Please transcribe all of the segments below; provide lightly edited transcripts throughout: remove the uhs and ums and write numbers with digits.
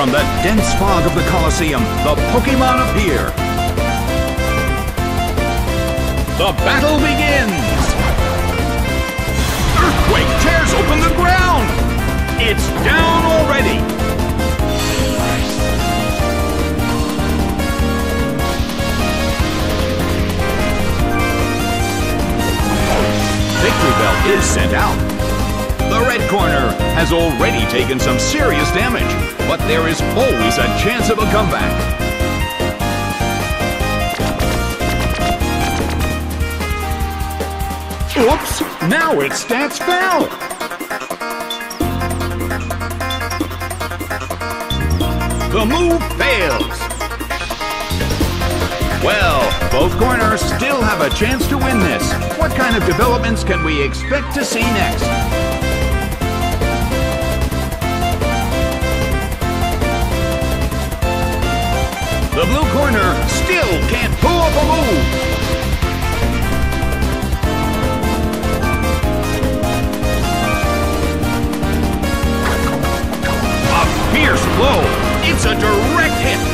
From the dense fog of the Colosseum, the Pokemon appear. The battle begins! Earthquake tears open the ground! It's down already! Victreebel is sent out. The red corner has already taken some serious damage, but there is always a chance of a comeback. Oops! Now its stats fell! The move fails. Well, both corners still have a chance to win this. What kind of developments can we expect to see next? The blue corner still can't pull up a move. Fierce blow. It's a direct hit.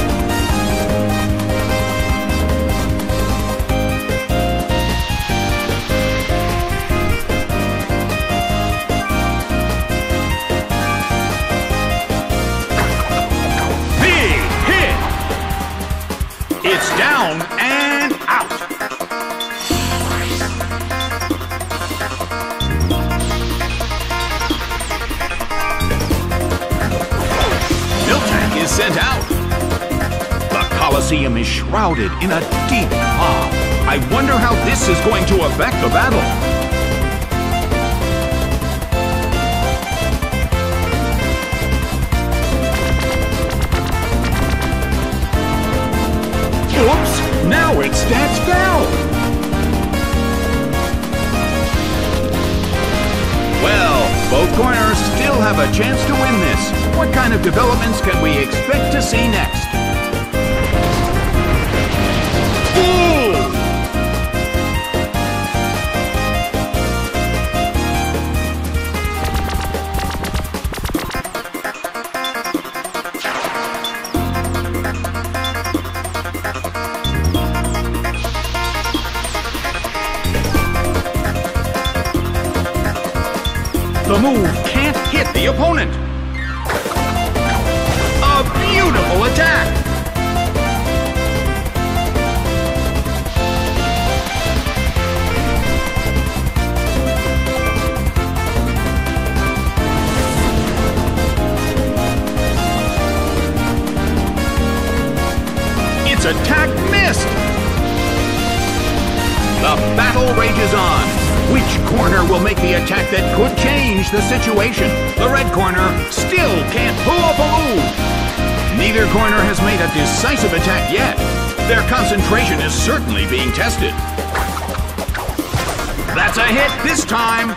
Big hit. It's down and out. Sent out. The Colosseum is shrouded in a deep fog. I wonder how this is going to affect the battle. Oops! Now it stands down. Well, both corners still have a chance to win this. What kind of developments can we expect to see next? Ooh! The move can't hit the opponent. Beautiful attack! Its attack missed! The battle rages on. Which corner will make the attack that could change the situation? The red corner still can't pull up a move! Neither corner has made a decisive attack yet. Their concentration is certainly being tested. That's a hit this time.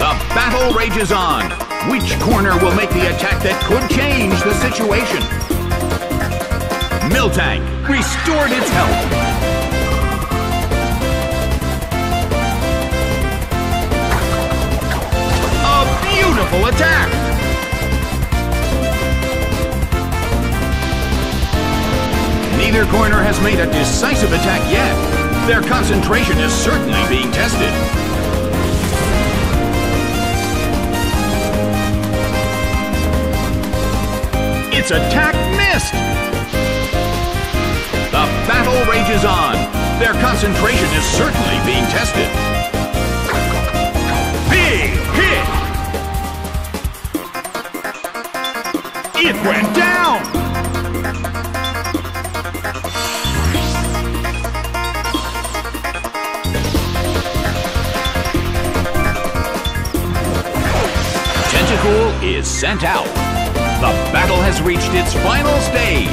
The battle rages on. Which corner will make the attack that could change the situation? Miltank restored its health. Beautiful attack! Neither corner has made a decisive attack yet. Their concentration is certainly being tested. Its attack missed! The battle rages on. Their concentration is certainly being tested. Big hit! It went down! Tentacool is sent out. The battle has reached its final stage.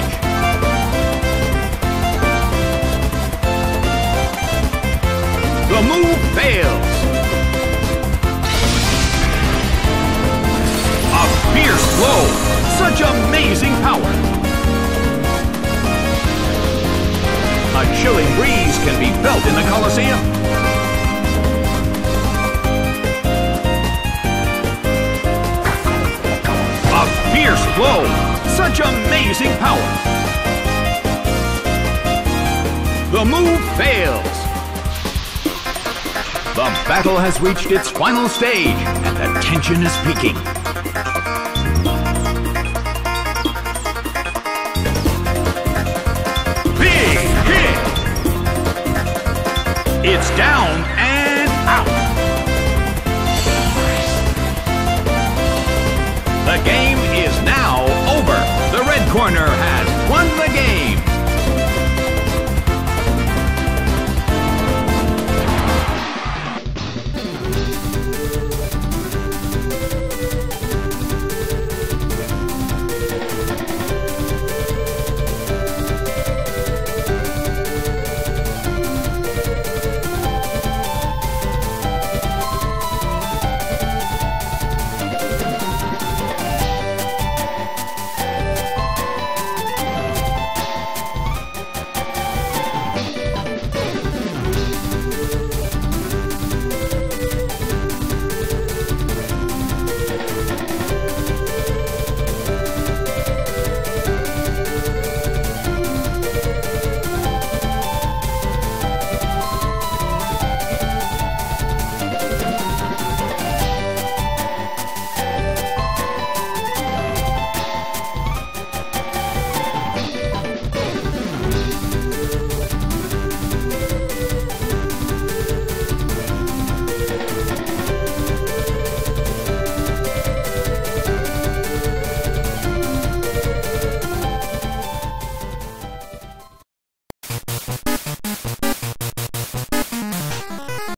The move fails. A fierce blow. Such amazing power! A chilling breeze can be felt in the Colosseum. A fierce blow! Such amazing power! The move fails! The battle has reached its final stage, and the tension is peaking. It's down